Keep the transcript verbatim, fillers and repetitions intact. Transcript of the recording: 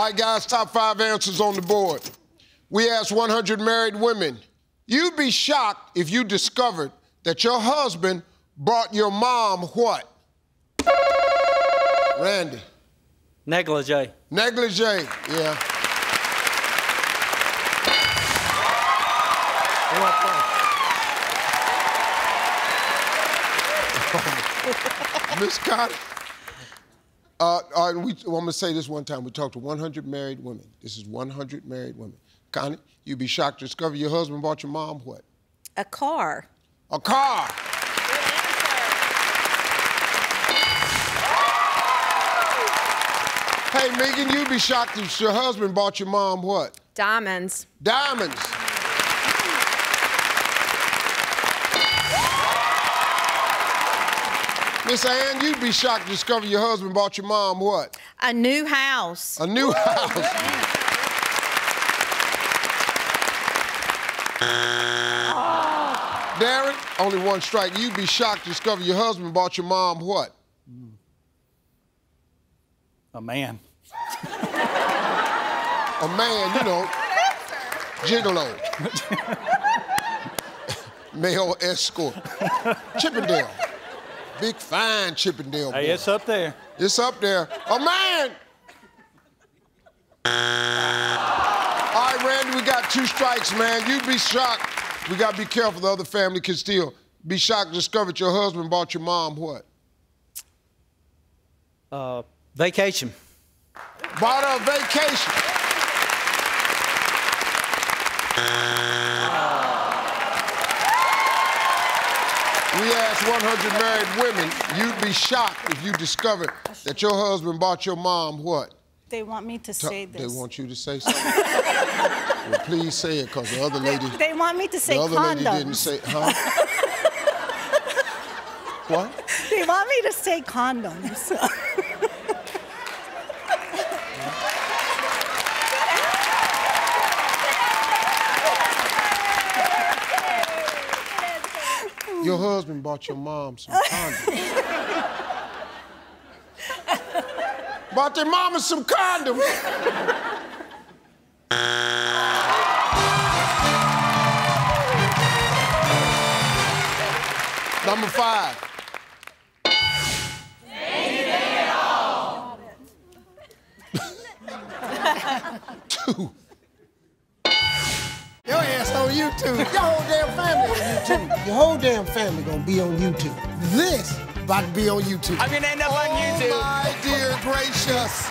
All right, guys, top five answers on the board. We asked one hundred married women, you'd be shocked if you discovered that your husband brought your mom what? Randy. Negligee. Negligee, yeah. Miss Cotter, uh, uh, we, well, I'm gonna say this one time. We talked to one hundred married women. This is one hundred married women. Connie, you'd be shocked to discover your husband bought your mom what? A car. A car. Hey, Megan, you'd be shocked if your husband bought your mom what? Diamonds. Diamonds. Miss Ann, you'd be shocked to discover your husband bought your mom what? A new house. A new house. Oh. Darren, only one strike. You'd be shocked to discover your husband bought your mom what? A man. A man, you know, gigolo. Male escort. Chippendale. Big, fine Chippendale. Hey, boy. It's up there. It's up there. A man! All right, Randy, we got two strikes, man. You'd be shocked. We got to be careful. The other family can steal. Be shocked to discover your husband bought your mom what? Uh... Vacation. Bought her a vacation. We asked one hundred married women, you'd be shocked if you discovered that your husband bought your mom what? They want me to Ta say this. They want you to say something? Well, please say it, because the other lady... They, they want me to say condoms. The other lady didn't say... Huh? What? They want me to say condoms. Your husband bought your mom some condoms. Bought their mama some condoms. Number five. Anything at all. Two. Your ass on YouTube. Your whole damn family on YouTube. Your whole damn family gonna be on YouTube. This about to be on YouTube. I'm gonna end up oh on YouTube. Oh my dear gracious.